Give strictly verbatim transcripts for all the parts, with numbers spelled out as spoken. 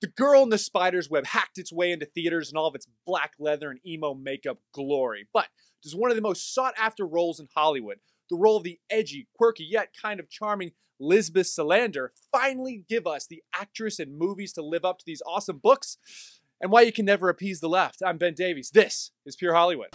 The Girl in the Spider's Web hacked its way into theaters in all of its black leather and emo makeup glory, but it is one of the most sought-after roles in Hollywood. The role of the edgy, quirky, yet kind of charming Lisbeth Salander finally give us the actress and movies to live up to these awesome books and why you can never appease the left. I'm Ben Davies. This is Pure Hollywood.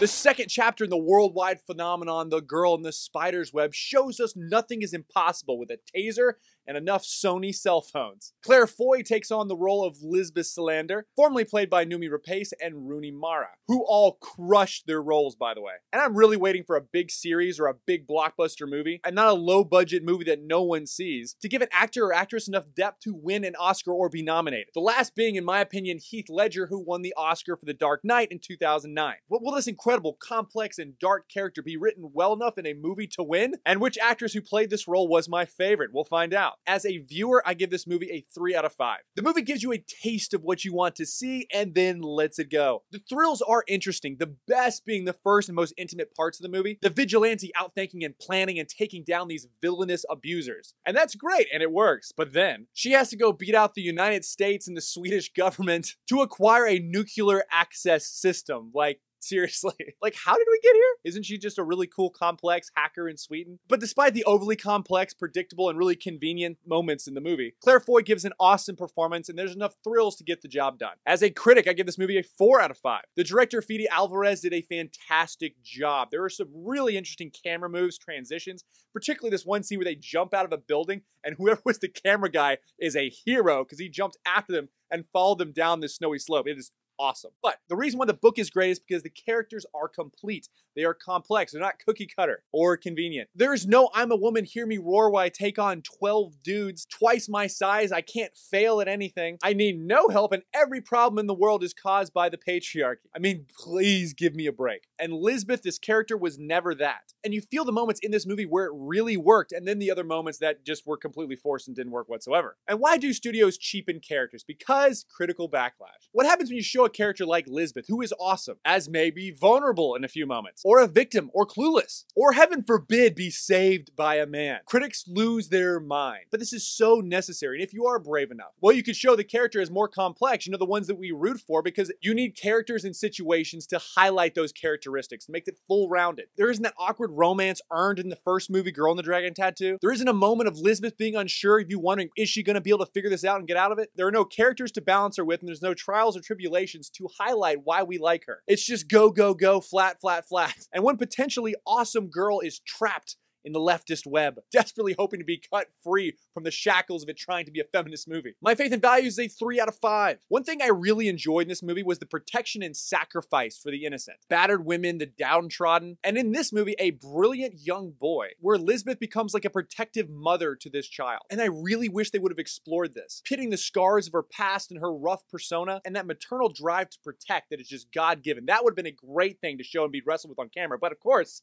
The second chapter in the worldwide phenomenon, The Girl in the Spider's Web, shows us nothing is impossible with a taser and enough Sony cell phones. Claire Foy takes on the role of Lisbeth Salander, formerly played by Noomi Rapace and Rooney Mara, who all crushed their roles, by the way. And I'm really waiting for a big series or a big blockbuster movie, and not a low-budget movie that no one sees, to give an actor or actress enough depth to win an Oscar or be nominated. The last being, in my opinion, Heath Ledger, who won the Oscar for The Dark Knight in two thousand nine. What will this incredible complex and dark character be written well enough in a movie to win? And which actress who played this role was my favorite? We'll find out. As a viewer, I give this movie a three out of five. The movie gives you a taste of what you want to see and then lets it go. The thrills are interesting, the best being the first and most intimate parts of the movie. The vigilante outthinking and planning and taking down these villainous abusers. And that's great and it works, but then she has to go beat out the United States and the Swedish government to acquire a nuclear access system. Like, seriously. Like, how did we get here? Isn't she just a really cool, complex hacker in Sweden? But despite the overly complex, predictable, and really convenient moments in the movie, Claire Foy gives an awesome performance, and there's enough thrills to get the job done. As a critic, I give this movie a four out of five. The director, Fede Alvarez, did a fantastic job. There were some really interesting camera moves, transitions, particularly this one scene where they jump out of a building, and whoever was the camera guy is a hero, because he jumped after them and followed them down this snowy slope. It is awesome. But the reason why the book is great is because the characters are complete. They are complex. They're not cookie cutter or convenient. There is no I'm a woman, hear me roar while I take on twelve dudes twice my size. I can't fail at anything. I need no help and every problem in the world is caused by the patriarchy. I mean, please give me a break. And Lisbeth, this character, was never that. And you feel the moments in this movie where it really worked and then the other moments that just were completely forced and didn't work whatsoever. And why do studios cheapen characters? Because critical backlash. What happens when you show a character like Lisbeth, who is awesome, as maybe vulnerable in a few moments, or a victim, or clueless, or heaven forbid be saved by a man? Critics lose their mind. But this is so necessary, and if you are brave enough, well, you could show the character as more complex, you know, the ones that we root for, because you need characters and situations to highlight those characteristics, make it full-rounded. There isn't that awkward romance earned in the first movie, Girl and the Dragon Tattoo. There isn't a moment of Lisbeth being unsure if you wondering, is she going to be able to figure this out and get out of it? There are no characters to balance her with, and there's no trials or tribulations to highlight why we like her. It's just go, go, go, flat, flat, flat. And one potentially awesome girl is trapped in the leftist web, desperately hoping to be cut free from the shackles of it trying to be a feminist movie. My faith and values is a three out of five. One thing I really enjoyed in this movie was the protection and sacrifice for the innocent, battered women, the downtrodden, and in this movie, a brilliant young boy, where Lisbeth becomes like a protective mother to this child. And I really wish they would have explored this, pitting the scars of her past and her rough persona, and that maternal drive to protect that is just God-given. That would have been a great thing to show and be wrestled with on camera, but of course,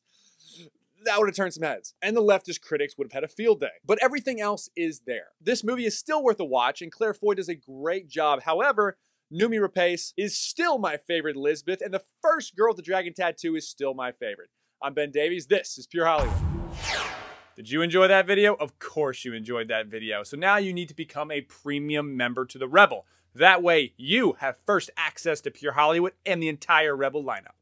that would have turned some heads. And the leftist critics would have had a field day. But everything else is there. This movie is still worth a watch, and Claire Foy does a great job. However, Noomi Rapace is still my favorite Lisbeth, and the first Girl with the Dragon Tattoo is still my favorite. I'm Ben Davies. This is Pure Hollywood. Did you enjoy that video? Of course you enjoyed that video. So now you need to become a premium member to The Rebel. That way, you have first access to Pure Hollywood and the entire Rebel lineup.